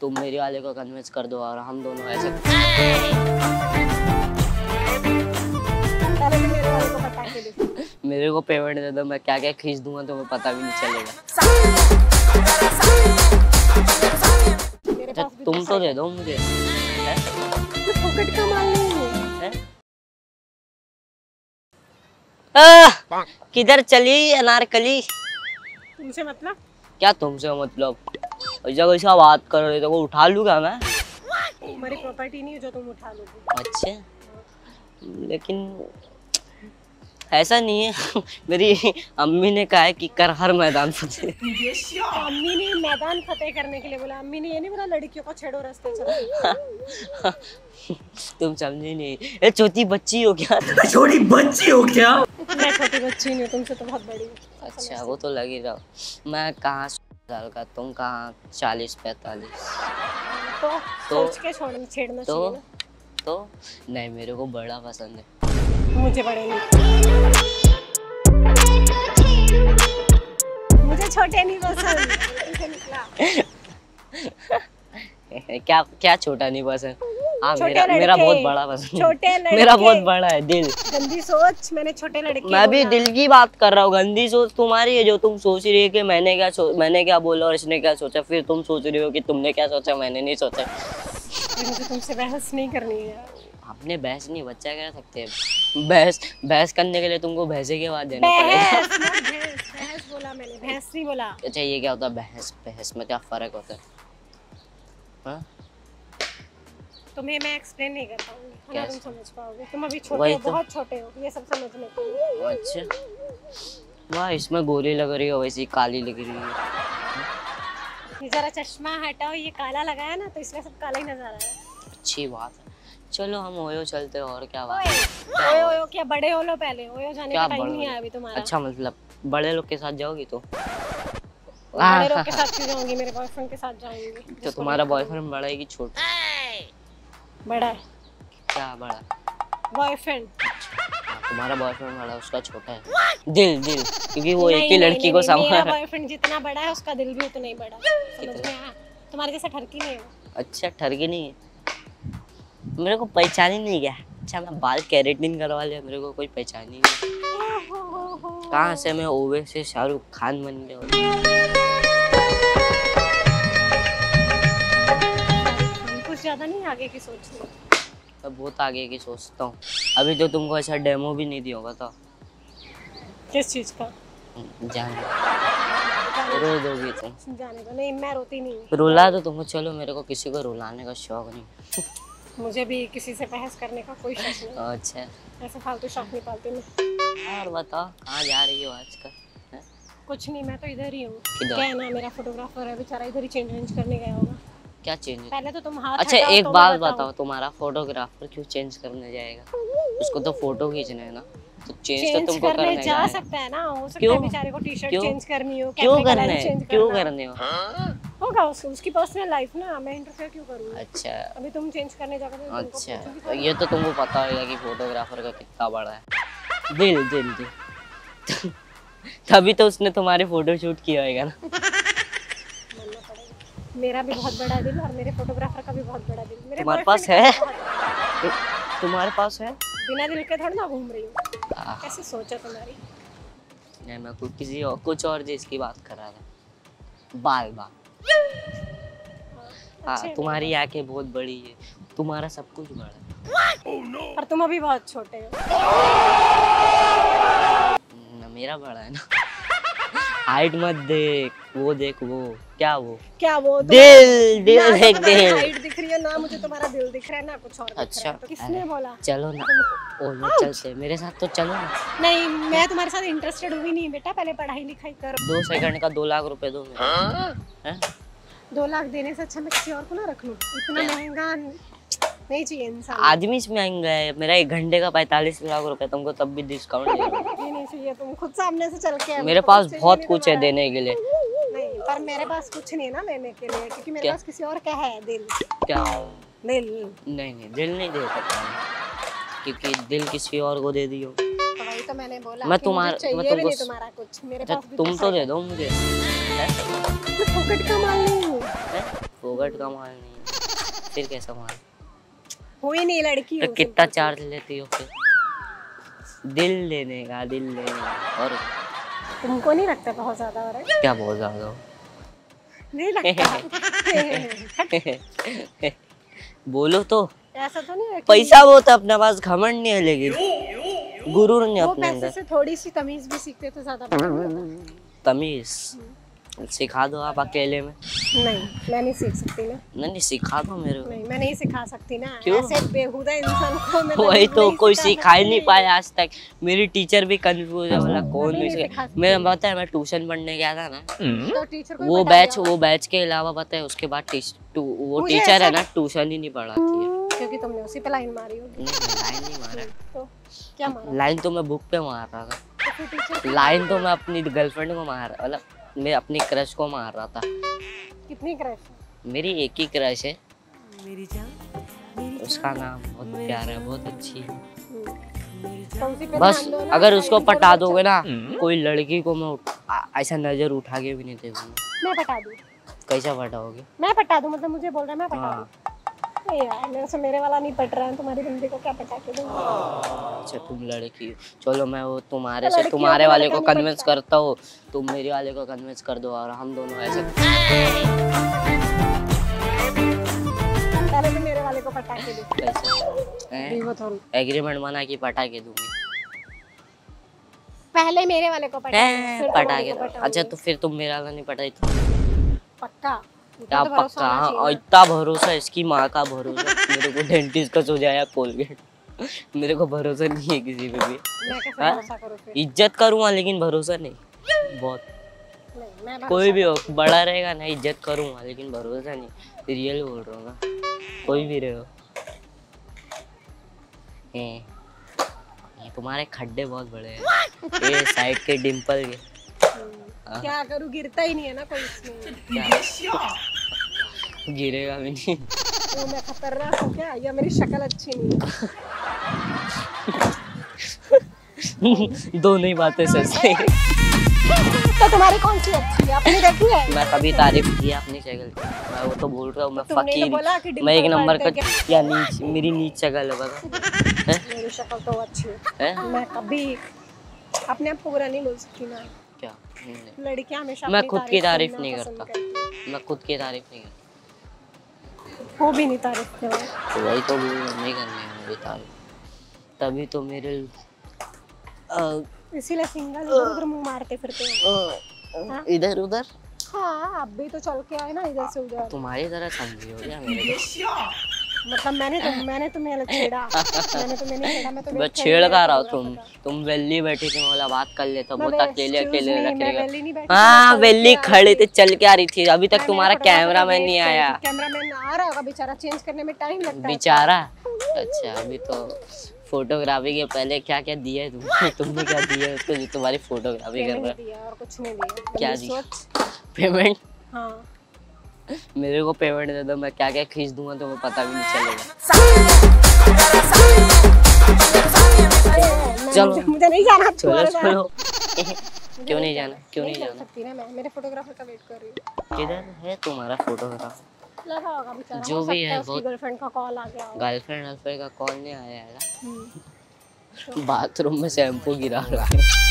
तुम मेरे वाले को कन्विंस कर दो और हम दोनों ऐसे। मेरे को पेमेंट दे दो, मैं क्या क्या खींच दूंगा तुम्हें पता भी नहीं चलेगा। अच्छा तुम तो दे दो मुझे पॉकेट का माल। किधर चली अनारकली? तुमसे मतलब? क्या तुमसे मतलब? ऐसा कैसा बात कर रहे हो? उठा लूंगा मैं, मेरी प्रॉपर्टी नहीं है जो तुम उठा लोगे। अच्छा लेकिन ऐसा नहीं है, मेरी अम्मी ने कहा है कि कर हर मैदान फतेह। अम्मी ने मैदान फतेह करने के लिए बोला? अम्मी ने ये नहीं बोला लड़कियों को छेड़ो रास्ते चलो। तुम समझे नहीं, छोटी बच्ची हो क्या? छोटी बच्ची हो क्या? मैं छोटी बच्ची नहीं हूँ, तुमसे तो बहुत बड़ी हूँ। अच्छा वो तो लग ही रहा। मैं कहाँ साल का, तुम कहाँ 40-45। तो नहीं, मेरे को बड़ा पसंद है। मुझे बड़े नहीं, मुझे छोटे नहीं पसंद। क्या क्या छोटा नहीं पसंद? हाँ मेरा बहुत बड़ा पसंद। छोटे लड़के, मेरा बहुत बड़ा है दिल। गंदी सोच, मैंने छोटे लड़के। मैं भी दिल की बात कर रहा हूँ, गंदी सोच तुम्हारी है जो तुम सोच रही है कि मैंने क्या बोला और इसने क्या सोचा, फिर तुम सोच रही हो कि तुमने क्या सोचा मैंने नहीं सोचा। मुझे तुमसे बहस नहीं करनी है। आपने बहस नहीं, बच्चा कह सकते हैं। बहस करने के लिए तुमको भैंसे के बाद देना पड़ेगा। भैंस बोला मैंने, भैंस नहीं बोला। अच्छा ये क्या होता है भैंस? भैंस में क्या फर्क होता है? हाँ तुम्हें मैं एक्सप्लेन नहीं कर पाऊंगी, तुम समझ पाओगे, तुम अभी छोटे हो, बहुत छोटे हो ये सब समझने को। अच्छा वाह, इसमें गोरी लग रही हो, वैसी काली लग रही है। जरा चश्मा हटाओ, ये काला लगाया ना तो इसलिए सब काला ही नजर आ रहा है। अच्छी बात है, चलो हम ओयो चलते हैं। और क्या बात है? ओयो क्या बड़े हो लो पहले, ओयो जाने का टाइम नहीं है अभी तुम्हारा। अच्छा मतलब बड़े लोग के साथ जाओगी तो? बड़े लोग के साथ क्यों जाऊंगी, मेरे बॉयफ्रेंड के साथ जाऊंगी। तो तुम्हारा बॉयफ्रेंड बड़ा है कि छोटा? बड़ा है। क्या बड़ा बॉयफ्रेंड? तुम्हारा बॉयफ्रेंड बड़ा, उसका छोटा है। दिल क्योंकि वो एक ही लड़की को सामने। मेरा बॉयफ्रेंड जितना बड़ा है उसका दिल भी उतना ही बड़ा है, तुम्हारे जैसा ठरकी नहीं है। अच्छा ठरकी नहीं है, मेरे को पहचान ही नहीं गया। अच्छा मैं बाल केरेटिन करवा लिया, मेरे को कोई पहचान ही नहीं। कहाँ से मैं ओवे से शाहरुख खान बन गया। कुछ ज़्यादा नहीं आगे की सोचती हूँ। मैं बहुत आगे की सोचता हूँ। अभी तो तुमको अच्छा डेमो भी नहीं दिया होगा था। किस चीज़ का? जाने रो दोगी तुम। जाने दो। नहीं मैं रोती नहीं। रुला दो तुमको, चलो मेरे को किसी को रुलाने का शौक नहीं। मुझे भी किसी से बहस करने का कोई शौक नहीं। अच्छा ऐसे फालतू शौक नहीं पालती मैं। और बताओ कहाँ जा रही हो आजकल? कुछ नहीं, मैं तो इधर ही हूँ। क्या ना मेरा फोटोग्राफर है बेचारा, इधर ही चेंज करने गया होगा। क्या चेंज? पहले तो तुम हाथ। अच्छा एक तो बात बताओ, तुम्हारा फोटोग्राफर क्यों चेंज करने जाएगा? उसको तो फोटो खींचना है ना, तो चेंज तो तुमको करने जा सकता है ना। हो सकता है बेचारे को टी-शर्ट चेंज करनी हो। क्यों करने हो? होगा उसकी पर्सनल लाइफ ना, मैं इंटरफेयर क्यों करूँ। अच्छा अभी तुम चेंज करने जाकर। अच्छा ये तो तुमको पता होगा कि फोटोग्राफर का कितना बड़ा है दिल। तभी तो उसने तुम्हारे फोटो शूट किया होगा ना। मानना पड़ेगा, मेरा भी बहुत बड़ा दिल और मेरे फोटोग्राफर का भी बहुत बड़ा दिल। तुम्हारे पास है? तुम्हारे पास है? बिना दिल के थोड़ा ना घूम रही हूँ। कैसे सोचा तुम्हारी? नहीं मैं कुछ और चीज की बात कर रहा था। बाल हाँ, तुम्हारी आंखें बहुत बड़ी है, तुम्हारा सब कुछ बड़ा है। oh, no. पर तुम अभी बहुत छोटे हो। ना मेरा बड़ा है ना। हाइट मत देख वो क्या वो दिल देख दे। हाइट दिख रही है ना मुझे, तुम्हारा दिल दिख रहा है ना कुछ और। अच्छा तो किसने बोला? चलो ना ओयो चलते, मेरे साथ तो चलो ना। नहीं मैं तुम्हारे साथ इंटरेस्टेड हुई नहीं बेटा, पहले पढ़ाई लिखाई कर। 2 सेकंड का 2 लाख रुपए दो। 2 लाख देने से अच्छा मैं किसी और को ना रख लूं। इतना महंगा नहीं चाहिए इंसान। आदमी इसमें महंगा है। मेरा 1 घंटे का 45 लाख रुपए, तुमको तब भी डिस्काउंट नहीं चाहिए। तुम खुद सामने से चल के। मेरे पास बहुत कुछ है देने के लिए। नहीं पर मेरे पास कुछ नहीं है ना लेने के लिए, क्योंकि मेरे पास किसी और का है दिल। क्या दिल? नहीं दिल नहीं दे सकता, क्योंकि दिल किसी और को दे दियो। भाई तो मैंने बोला मैं तुम्हारा कुछ। मेरे पास तुम तो दे दो मुझे। पॉकेट का माल नहीं है, फोगाट का माल नहीं, फिर कैसा माल? हो ही नहीं लड़की तो कितना चार्ज लेती हो फिर? दिल लेने का। और तुमको नहीं लगता बहुत ज्यादा हो रहा है? क्या बहुत ज्यादा हो? नहीं लगता। बोलो तो। ऐसा तो नहीं है पैसा बहुत है अपने पास, घमंड नहीं है लेकिन गुरूर नहीं अपने अंदर। पैसे से थोड़ी सी तमीज भी सीखते तो ज्यादा बेहतर होता। तमीज सिखा दो आप अकेले में। नहीं मैं नहीं सीख सकती ना। नहीं सिखा दो मेरे को। नहीं मैं नहीं सिखा सकती ना। क्यों? ऐसे बेहुदा इंसान को मैं वही तो कोई सिखा ही नहीं पाया आज तक। मेरी टीचर भी कंफ्यूज है बोला कौन सिखा। मैं बताया मैं ट्यूशन पढ़ने गया था ना तो टीचर को वो बैच के अलावा बताया उसके बाद वो टीचर है ना ट्यूशन ही नहीं पढ़ाती है। क्योंकि तुमने उसी पे लाइन मारी होगी। लाइन नहीं मारा तो क्या मारा? लाइन तो मैं बुक पे मार रहा था। लाइन तो मैं अपनी गर्लफ्रेंड को मार मतलब मैं अपनी क्रश को मार रहा था। कितनी क्रश? मेरी एक ही क्रश है मेरी उसका नाम बहुत प्यारा है, बहुत अच्छी है। बस अगर उसको पटा दोगे ना कोई लड़की को मैं ऐसा नजर उठा के भी नहीं देखूंगा। मैं पटा दूं? कैसा पटाओगे? मैं पटा दूं मतलब मुझे बोल रहा है मैं पटा दूं? यार मेरे वाला नहीं पट रहा है, तुम्हारी बंदी को क्या पटा के दूं? अच्छा तुम लड़की हो, चलो मैं वो तुम्हारे से तुम्हारे वाले को कन्विंस करता हूँ, तुम मेरे वाले को कन्विंस कर दो और हम दोनों ऐसे। पहले तो मेरे वाले को पटा के दूं। एग्रीमेंट बना कि पटा के दूंगी। पहले मेरे वाले को पटा के दूं। अच्छा तो फिर तुम मेरा वाला नहीं पटाई तो पक्का? क्या पक्का? हाँ इतना भरोसा, इसकी माँ का भरोसा। मेरे को डेंटिस्ट का सुझाया कोलगेट। मेरे को भरोसा नहीं है किसी पे भी। इज्जत करूँगा लेकिन भरोसा नहीं। बहुत नहीं, मैं कोई भी हो बड़ा रहेगा ना इज्जत करूँगा लेकिन भरोसा नहीं। रियल बोल रहा हूँ ना, कोई भी रहे हो। तुम्हारे खड्डे बहुत बड़े हैं ये साइड के डिम्पल के। क्या करूं गिरता ही नहीं है ना कोई इसमें। गिरेगा भी नहीं। तो मैं खतरनाक हूं क्या या मेरी शक्ल अच्छी नहीं है? दोनों ही बातें सही। तो तुम्हारी कौन सी अच्छी है? आपने देखी है? मैं कभी तारीफ की अपनी शक्ल की? मैं वो तो बोल रहा हूँ मैं फकीर, मैं एक नंबर का या नीच, मेरी नीच शक्ल है बता। मेरी शक्ल तो अच्छी है, मैं कभी अपने आप को बुरा नहीं बोल सकती ना। क्या लड़कियां हमेशा मैं खुद की तारीफ नहीं करता। मैं खुद की तारीफ नहीं करता, वो भी नहीं तारीफ करता। तो वही तो नहीं करनी है मेरी तारीफ, तभी तो मेरे इसीलिए सिंगल इधर उधर मुंह मारते फिरते इधर उधर। हाँ आप भी तो चल के आए ना इधर से उधर। तुम्हारी तरह समझी हो गया मेरे को। मतलब मैंने तुम्हें अलग छेड़ा। मैंने तुम्हें नहीं छेड़ा, मैं तो बस छेड़ता रहा। तुम वेली बैठी थी, बोला बात कर लेता बहुत अकेले अकेले रखेगा। हाँ वेली खड़े थे चल के आ रही थी। अभी तक तुम्हारा कैमरामैन नहीं आया। कैमरामैन आ रहा होगा बेचारा, चेंज करने में टाइम लगता है बेचारा। अच्छा अभी तो फोटोग्राफी के पहले क्या क्या दिया है तुमने? तुमने क्या दिया उसको जो तुम्हारी फोटोग्राफी कर रहा है? कुछ नहीं दिया। क्या दिया? पेमेंट। हाँ मेरे को पेमेंट दे दो, मैं क्या क्या खींच दूंगा तुम्हें पता भी नहीं चलेगा। चलो मुझे नहीं जाना। चलो क्यों नहीं जाना? क्यों नहीं जाना सकती ना मैं? मेरे फोटोग्राफर का वेट कर रही हूं। किधर है तुम्हारा फोटोग्राफर? लगा होगा बेचारा जो भी है। गर्लफ्रेंड का कॉल आ गया। गर्लफ्रेंड का कॉल नहीं आया यार। बाथरूम में शैम्पू गिरा रहा है।